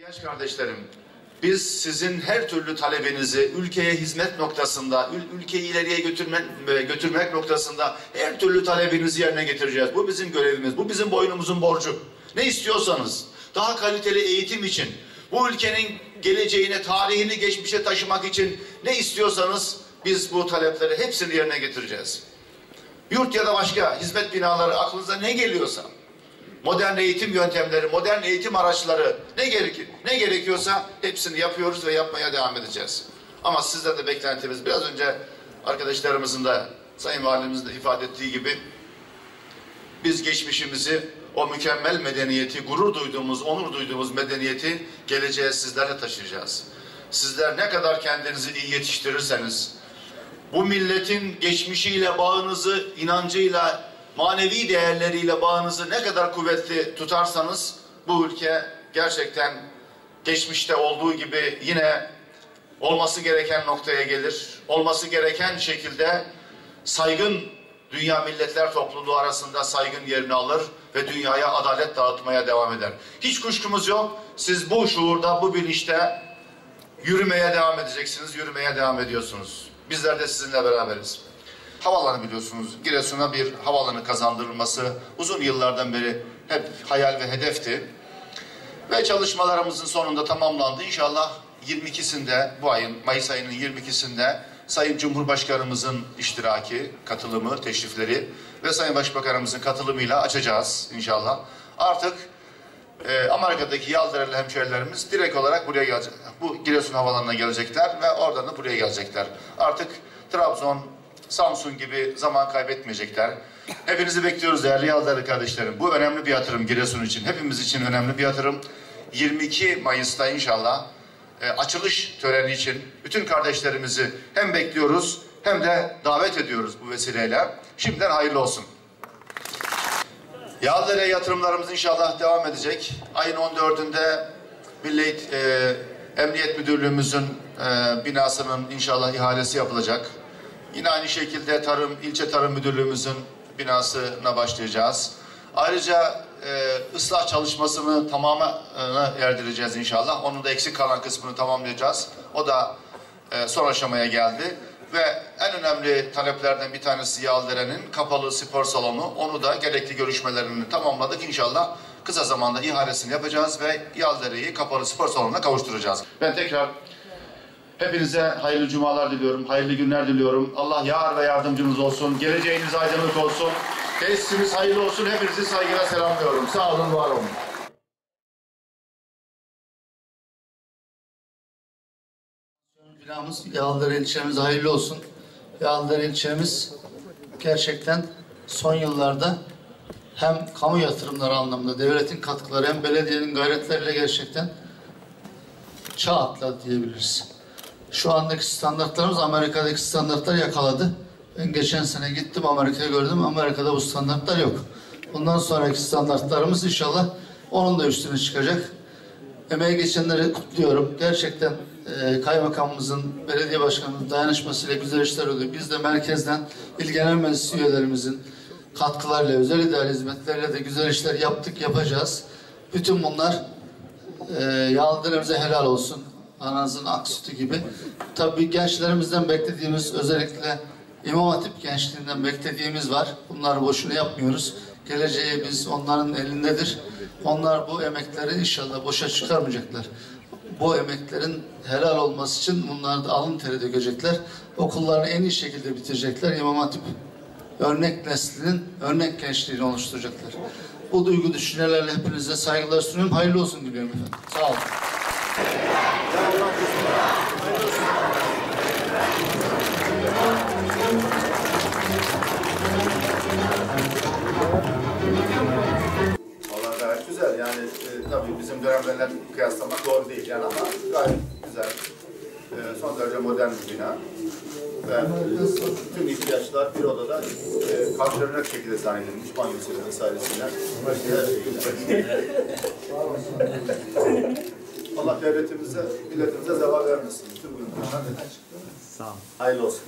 Değerli genç kardeşlerim, biz sizin her türlü talebinizi ülkeye hizmet noktasında, ülkeyi ileriye götürmek noktasında her türlü talebinizi yerine getireceğiz. Bu bizim görevimiz, bu bizim boynumuzun borcu. Ne istiyorsanız, daha kaliteli eğitim için, bu ülkenin geleceğine, tarihini geçmişe taşımak için ne istiyorsanız biz bu talepleri hepsini yerine getireceğiz. Yurt ya da başka hizmet binaları, aklınıza ne geliyorsa, modern eğitim yöntemleri, modern eğitim araçları ne gerekiyorsa hepsini yapıyoruz ve yapmaya devam edeceğiz. Ama sizden de beklentimiz, biraz önce arkadaşlarımızın da Sayın Valimizin de ifade ettiği gibi, biz geçmişimizi, o mükemmel medeniyeti, gurur duyduğumuz, onur duyduğumuz medeniyeti geleceğe sizlerle taşıyacağız. Sizler ne kadar kendinizi iyi yetiştirirseniz, bu milletin geçmişiyle bağınızı, inancıyla, manevi değerleriyle bağınızı ne kadar kuvvetli tutarsanız, bu ülke gerçekten geçmişte olduğu gibi yine olması gereken noktaya gelir. Olması gereken şekilde saygın dünya milletler topluluğu arasında saygın yerini alır ve dünyaya adalet dağıtmaya devam eder. Hiç kuşkumuz yok. Siz bu şuurda, bu bilinçte yürümeye devam edeceksiniz, yürümeye devam ediyorsunuz. Bizler de sizinle beraberiz. Havaalanı biliyorsunuz, Giresun'a bir havaalanı kazandırılması uzun yıllardan beri hep hayal ve hedefti. Ve çalışmalarımızın sonunda tamamlandı. İnşallah 22'sinde, bu ayın, Mayıs ayının 22'sinde Sayın Cumhurbaşkanımızın iştiraki, katılımı, teşrifleri ve Sayın Başbakanımızın katılımıyla açacağız inşallah. Artık Amerika'daki Yağlıdereli hemşehrilerimiz direkt olarak buraya gelecek, bu Giresun Havaalanı'na gelecekler ve oradan da buraya gelecekler. Artık Trabzon, Samsun gibi zaman kaybetmeyecekler. Hepinizi bekliyoruz değerli Yağlıdereli kardeşlerim. Bu önemli bir yatırım Giresun için. Hepimiz için önemli bir yatırım. 22 Mayıs'ta inşallah açılış töreni için bütün kardeşlerimizi hem bekliyoruz hem de davet ediyoruz bu vesileyle. Şimdiden hayırlı olsun. Yağlıdereli yatırımlarımız inşallah devam edecek. Ayın 14'ünde Milli Emniyet Müdürlüğümüzün binasının inşallah ihalesi yapılacak. Yine aynı şekilde ilçe tarım müdürlüğümüzün binasına başlayacağız. Ayrıca ıslah çalışmasını tamamına erdireceğiz inşallah. Onun da eksik kalan kısmını tamamlayacağız. O da son aşamaya geldi. Ve en önemli taleplerden bir tanesi Yağlıdere'nin kapalı spor salonu. Onu da gerekli görüşmelerini tamamladık. İnşallah kısa zamanda ihalesini yapacağız ve Yağlıdere'yi kapalı spor salonuna kavuşturacağız. Ben tekrar hepinize hayırlı cumalar diliyorum, hayırlı günler diliyorum. Allah yar ve yardımcınız olsun, geleceğiniz aydınlık olsun, tesisimiz hayırlı olsun. Hepinizi saygıyla selamlıyorum. Sağ olun, var olun. Binamız Yağlıdereli ilçemiz hayırlı olsun. Yağlıdereli ilçemiz gerçekten son yıllarda hem kamu yatırımları anlamında devletin katkıları hem belediyenin gayretleriyle gerçekten çağ atladı diyebiliriz. Şu andaki standartlarımız Amerika'daki standartları yakaladı. Ben geçen sene gittim Amerika'ya gördüm. Amerika'da bu standartlar yok. Bundan sonraki standartlarımız inşallah onun da üstüne çıkacak. Emeği geçenleri kutluyorum. Gerçekten kaymakamımızın, belediye başkanımızın dayanışmasıyla güzel işler oluyor. Biz de merkezden il genel meclis üyelerimizin katkılarıyla, özel idare hizmetlerle de güzel işler yaptık, yapacağız. Bütün bunlar Yağlıdere'mize helal olsun. Ananızın ak sütü gibi. Tabii gençlerimizden beklediğimiz, özellikle İmam Hatip gençliğinden beklediğimiz var. Bunları boşuna yapmıyoruz. Geleceği biz onların elindedir. Onlar bu emekleri inşallah boşa çıkarmayacaklar. Bu emeklerin helal olması için bunlar da alın teri dökecekler. Okullarını en iyi şekilde bitirecekler. İmam Hatip örnek neslinin, örnek gençliğini oluşturacaklar. Bu duygu düşüncelerle hepinize saygılar sunuyorum. Hayırlı olsun diliyorum efendim. Sağ olun. Vallahi gayet güzel yani tabii bizim dönemlerle kıyaslamak doğru değil yani ama gayet güzel. Son derece modern bir bina ve tüm ihtiyaçlar bir odada karşılanacak şekilde zannedilmiş banyosuyla vesairesiyle. Allah devletimize, milletimize zeval vermesin. Tüm bunlar. Sağ olun. Hayırlı olsun.